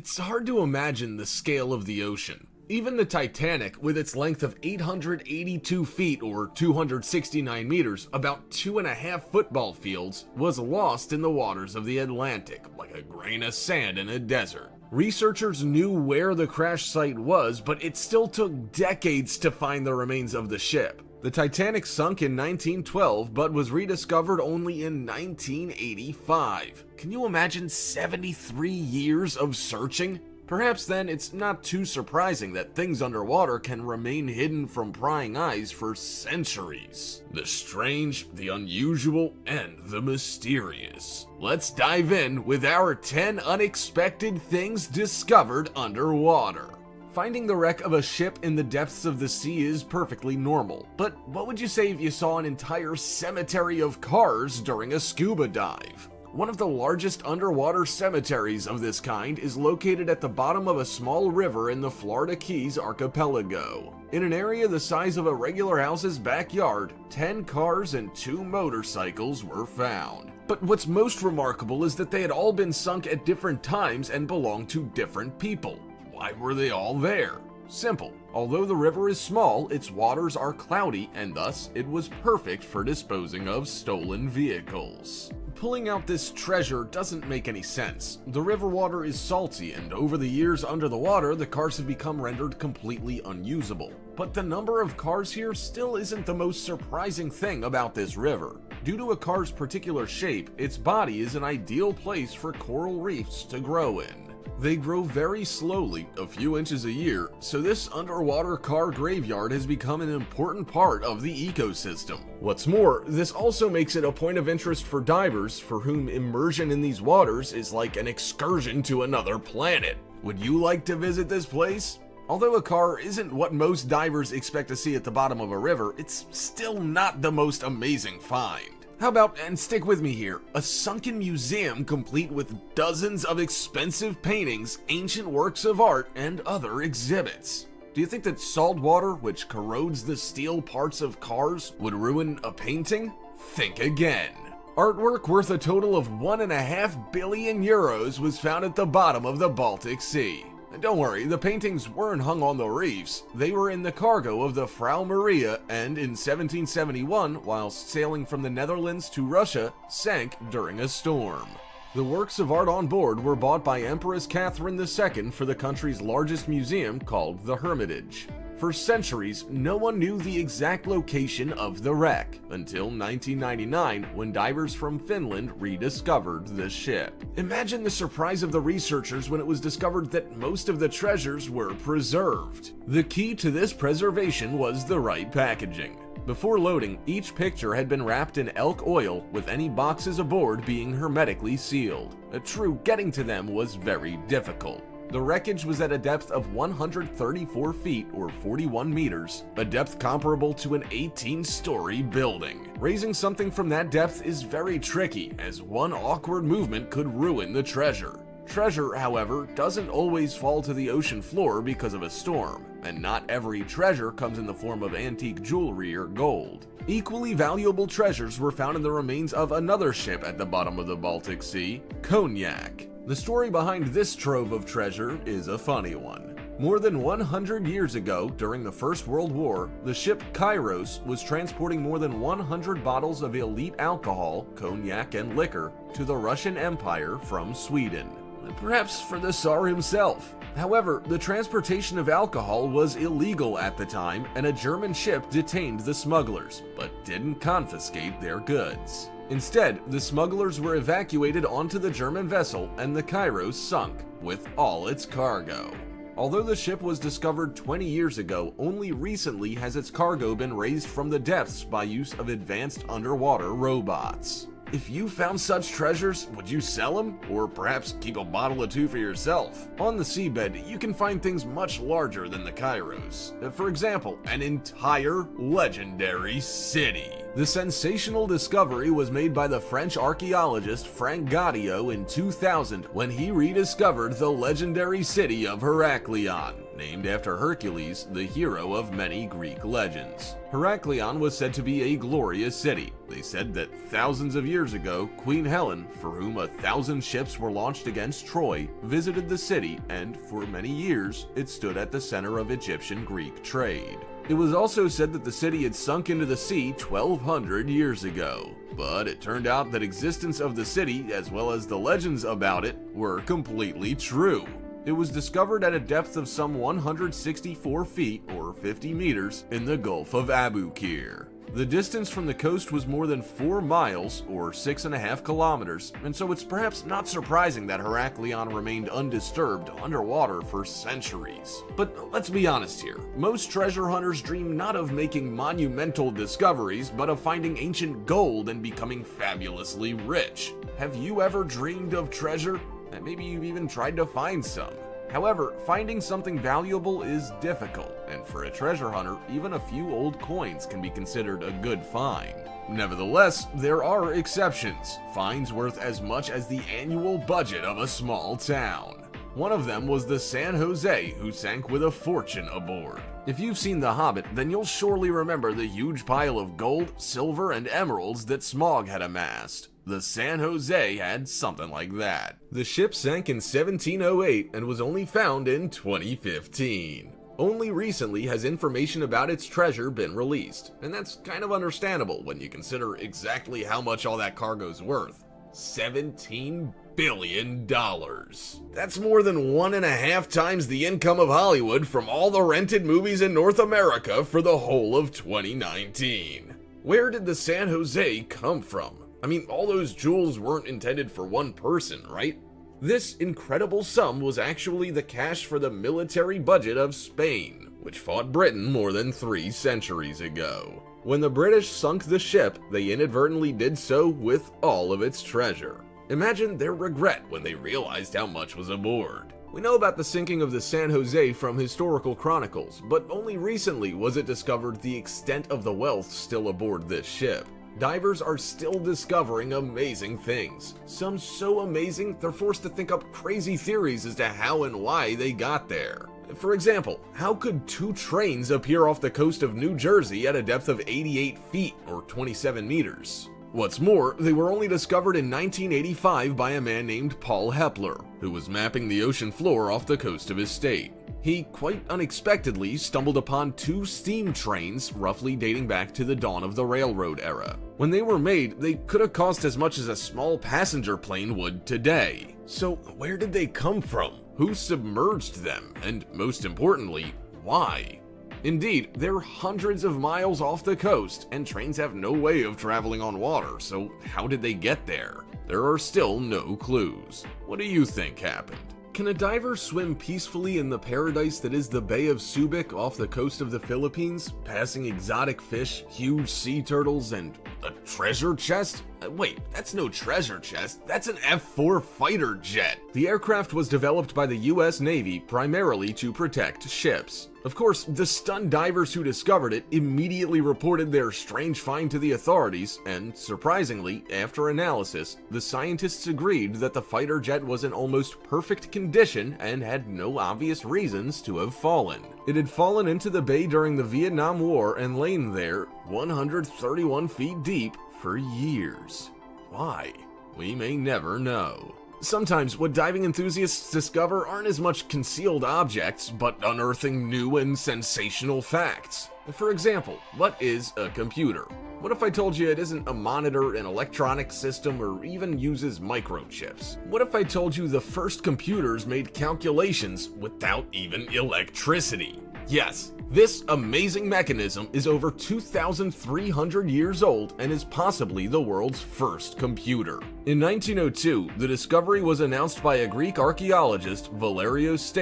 It's hard to imagine the scale of the ocean. Even the Titanic, with its length of 882 feet or 269 meters, about 2.5 football fields, was lost in the waters of the Atlantic, like a grain of sand in a desert. Researchers knew where the crash site was, but it still took decades to find the remains of the ship. The Titanic sunk in 1912, but was rediscovered only in 1985. Can you imagine 73 years of searching? Perhaps then it's not too surprising that things underwater can remain hidden from prying eyes for centuries. The strange, the unusual, and the mysterious. Let's dive in with our 10 unexpected things discovered underwater. Finding the wreck of a ship in the depths of the sea is perfectly normal, but what would you say if you saw an entire cemetery of cars during a scuba dive? One of the largest underwater cemeteries of this kind is located at the bottom of a small river in the Florida Keys archipelago. In an area the size of a regular house's backyard, 10 cars and 2 motorcycles were found. But what's most remarkable is that they had all been sunk at different times and belonged to different people. Why were they all there? Simple. Although the river is small, its waters are cloudy, and thus it was perfect for disposing of stolen vehicles. Pulling out this treasure doesn't make any sense. The river water is salty, and over the years under the water, the cars have become rendered completely unusable. But the number of cars here still isn't the most surprising thing about this river. Due to a car's particular shape, its body is an ideal place for coral reefs to grow in. They grow very slowly, a few inches a year, so this underwater car graveyard has become an important part of the ecosystem. What's more, this also makes it a point of interest for divers, for whom immersion in these waters is like an excursion to another planet. Would you like to visit this place? Although a car isn't what most divers expect to see at the bottom of a river, it's still not the most amazing find. How about, and stick with me here, a sunken museum complete with dozens of expensive paintings, ancient works of art, and other exhibits. Do you think that salt water, which corrodes the steel parts of cars, would ruin a painting? Think again. Artwork worth a total of 1.5 billion euros was found at the bottom of the Baltic Sea. And don't worry, the paintings weren't hung on the reefs, they were in the cargo of the Frau Maria and, in 1771, whilst sailing from the Netherlands to Russia, sank during a storm. The works of art on board were bought by Empress Catherine II for the country's largest museum called the Hermitage. For centuries, no one knew the exact location of the wreck, until 1999, when divers from Finland rediscovered the ship. Imagine the surprise of the researchers when it was discovered that most of the treasures were preserved. The key to this preservation was the right packaging. Before loading, each picture had been wrapped in elk oil, with any boxes aboard being hermetically sealed. A true getting to them was very difficult. The wreckage was at a depth of 134 feet or 41 meters, a depth comparable to an 18-story building. Raising something from that depth is very tricky, as one awkward movement could ruin the treasure. Treasure, however, doesn't always fall to the ocean floor because of a storm, and not every treasure comes in the form of antique jewelry or gold. Equally valuable treasures were found in the remains of another ship at the bottom of the Baltic Sea, Cognac. The story behind this trove of treasure is a funny one. More than 100 years ago, during the First World War, the ship Kairos was transporting more than 100 bottles of elite alcohol, cognac and liquor, to the Russian Empire from Sweden. Perhaps for the Tsar himself. However, the transportation of alcohol was illegal at the time, and a German ship detained the smugglers, but didn't confiscate their goods. Instead, the smugglers were evacuated onto the German vessel, and the Kairos sunk, with all its cargo. Although the ship was discovered 20 years ago, only recently has its cargo been raised from the depths by use of advanced underwater robots. If you found such treasures, would you sell them? Or perhaps keep a bottle or two for yourself? On the seabed, you can find things much larger than the Kairos. For example, an entire legendary city. The sensational discovery was made by the French archaeologist Frank Gaddio in 2000 when he rediscovered the legendary city of Heracleion. named after Hercules, the hero of many Greek legends. Heracleion was said to be a glorious city. They said that thousands of years ago, Queen Helen, for whom 1,000 ships were launched against Troy, visited the city, and for many years, it stood at the center of Egyptian-Greek trade. It was also said that the city had sunk into the sea 1,200 years ago, but it turned out that the existence of the city, as well as the legends about it, were completely true. It was discovered at a depth of some 164 feet, or 50 meters, in the Gulf of Abukir. The distance from the coast was more than 4 miles, or 6.5 kilometers, and so it's perhaps not surprising that Heracleion remained undisturbed underwater for centuries. But let's be honest here. Most treasure hunters dream not of making monumental discoveries, but of finding ancient gold and becoming fabulously rich. Have you ever dreamed of treasure? And maybe you've even tried to find some. However, finding something valuable is difficult, and for a treasure hunter, even a few old coins can be considered a good find. Nevertheless, there are exceptions, finds worth as much as the annual budget of a small town. One of them was the San Jose, who sank with a fortune aboard. If you've seen The Hobbit, then you'll surely remember the huge pile of gold, silver, and emeralds that Smaug had amassed. The San Jose had something like that. The ship sank in 1708 and was only found in 2015. Only recently has information about its treasure been released, and that's kind of understandable when you consider exactly how much all that cargo's worth. $17 billion. That's more than 1.5 times the income of Hollywood from all the rented movies in North America for the whole of 2019. Where did the San Jose come from? I mean, all those jewels weren't intended for one person, right? This incredible sum was actually the cash for the military budget of Spain, which fought Britain more than 3 centuries ago. When the British sunk the ship, they inadvertently did so with all of its treasure. Imagine their regret when they realized how much was aboard. We know about the sinking of the San Jose from historical chronicles, but only recently was it discovered the extent of the wealth still aboard this ship. Divers are still discovering amazing things. Some so amazing, they're forced to think up crazy theories as to how and why they got there. For example, how could 2 trains appear off the coast of New Jersey at a depth of 88 feet, or 27 meters? What's more, they were only discovered in 1985 by a man named Paul Hepler, who was mapping the ocean floor off the coast of his state. He, quite unexpectedly, stumbled upon 2 steam trains, roughly dating back to the dawn of the railroad era. When they were made, they could have cost as much as a small passenger plane would today. So where did they come from? Who submerged them? And most importantly, why? Indeed, they're hundreds of miles off the coast, and trains have no way of traveling on water, so how did they get there? There are still no clues. What do you think happened? Can a diver swim peacefully in the paradise that is the Bay of Subic off the coast of the Philippines, passing exotic fish, huge sea turtles, and a treasure chest? Wait, that's no treasure chest, that's an F-4 fighter jet. The aircraft was developed by the US Navy primarily to protect ships. Of course, the stunned divers who discovered it immediately reported their strange find to the authorities, and surprisingly, after analysis, the scientists agreed that the fighter jet was in almost perfect condition and had no obvious reasons to have fallen. It had fallen into the bay during the Vietnam War and lain there, 131 feet deep, for years. Why? We may never know. Sometimes what diving enthusiasts discover aren't as much concealed objects, but unearthing new and sensational facts. For example, what is a computer? What if I told you it isn't a monitor, an electronic system, or even uses microchips? What if I told you the first computers made calculations without even electricity? Yes, this amazing mechanism is over 2,300 years old and is possibly the world's first computer. In 1902, the discovery was announced by a Greek archaeologist, Valerius,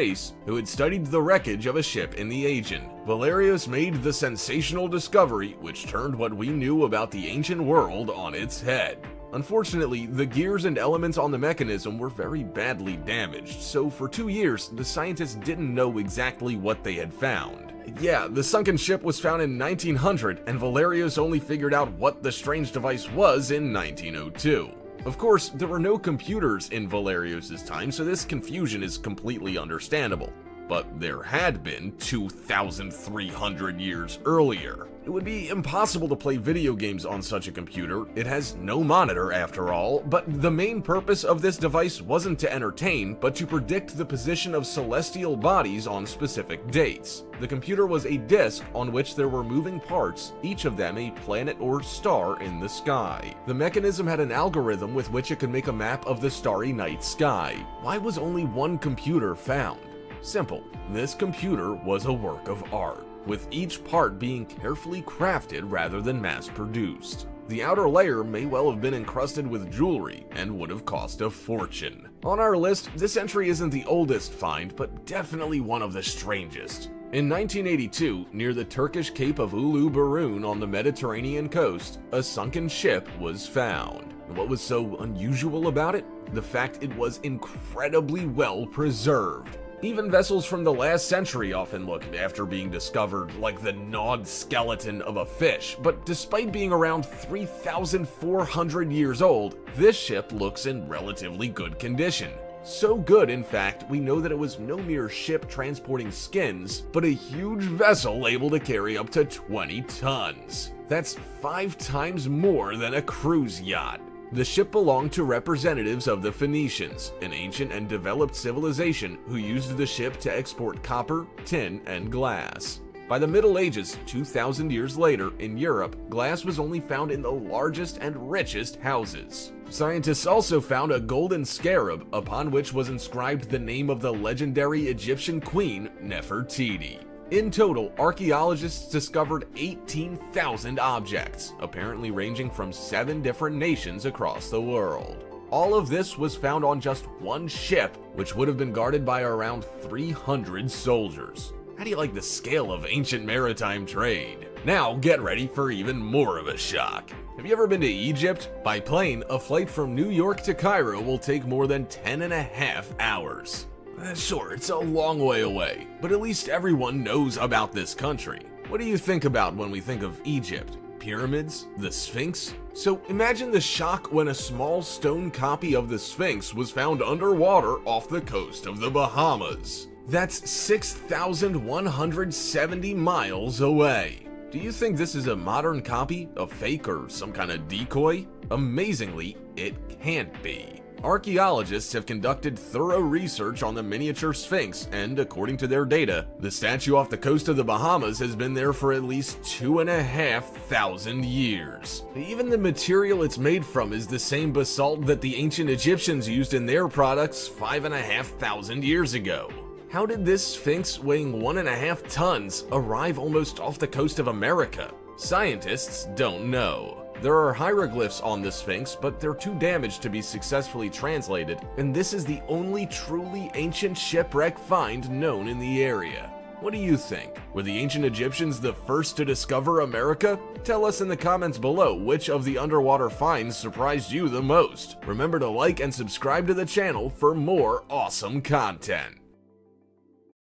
who had studied the wreckage of a ship in the Aegean. Valerius made the sensational discovery, which turned what we knew about the ancient world on its head. Unfortunately, the gears and elements on the mechanism were very badly damaged, so for 2 years, the scientists didn't know exactly what they had found. Yeah, the sunken ship was found in 1900, and Valerius only figured out what the strange device was in 1902. Of course, there were no computers in Valerius's time, so this confusion is completely understandable. but there had been 2,300 years earlier. It would be impossible to play video games on such a computer. It has no monitor after all, but the main purpose of this device wasn't to entertain, but to predict the position of celestial bodies on specific dates. The computer was a disk on which there were moving parts, each of them a planet or star in the sky. The mechanism had an algorithm with which it could make a map of the starry night sky. Why was only one computer found? Simple. This computer was a work of art, with each part being carefully crafted rather than mass-produced. The outer layer may well have been encrusted with jewelry and would have cost a fortune. On our list, this entry isn't the oldest find, but definitely one of the strangest. In 1982, near the Turkish Cape of Ulu Burun on the Mediterranean coast, a sunken ship was found. What was so unusual about it? The fact it was incredibly well preserved. Even vessels from the last century often look, after being discovered, like the gnawed skeleton of a fish, but despite being around 3,400 years old, this ship looks in relatively good condition. So good, in fact, we know that it was no mere ship transporting skins, but a huge vessel able to carry up to 20 tons. That's 5 times more than a cruise yacht. The ship belonged to representatives of the Phoenicians, an ancient and developed civilization who used the ship to export copper, tin, and glass. By the Middle Ages, 2,000 years later, in Europe, glass was only found in the largest and richest houses. Scientists also found a golden scarab, upon which was inscribed the name of the legendary Egyptian queen, Nefertiti. In total, archaeologists discovered 18,000 objects, apparently ranging from 7 different nations across the world. All of this was found on just one ship, which would have been guarded by around 300 soldiers. How do you like the scale of ancient maritime trade? Now get ready for even more of a shock. Have you ever been to Egypt? By plane, a flight from New York to Cairo will take more than 10.5 hours. Sure, it's a long way away, but at least everyone knows about this country. What do you think about when we think of Egypt? Pyramids? The Sphinx? So imagine the shock when a small stone copy of the Sphinx was found underwater off the coast of the Bahamas. That's 6,170 miles away. Do you think this is a modern copy, a fake, or some kind of decoy? Amazingly, it can't be. Archaeologists have conducted thorough research on the miniature Sphinx, and according to their data, the statue off the coast of the Bahamas has been there for at least 2,500 years. Even the material it's made from is the same basalt that the ancient Egyptians used in their products 5,500 years ago. How did this Sphinx, weighing 1.5 tons, arrive almost off the coast of America? Scientists don't know. There are hieroglyphs on the Sphinx, but they're too damaged to be successfully translated, and this is the only truly ancient shipwreck find known in the area. What do you think? Were the ancient Egyptians the first to discover America? Tell us in the comments below which of the underwater finds surprised you the most. Remember to like and subscribe to the channel for more awesome content.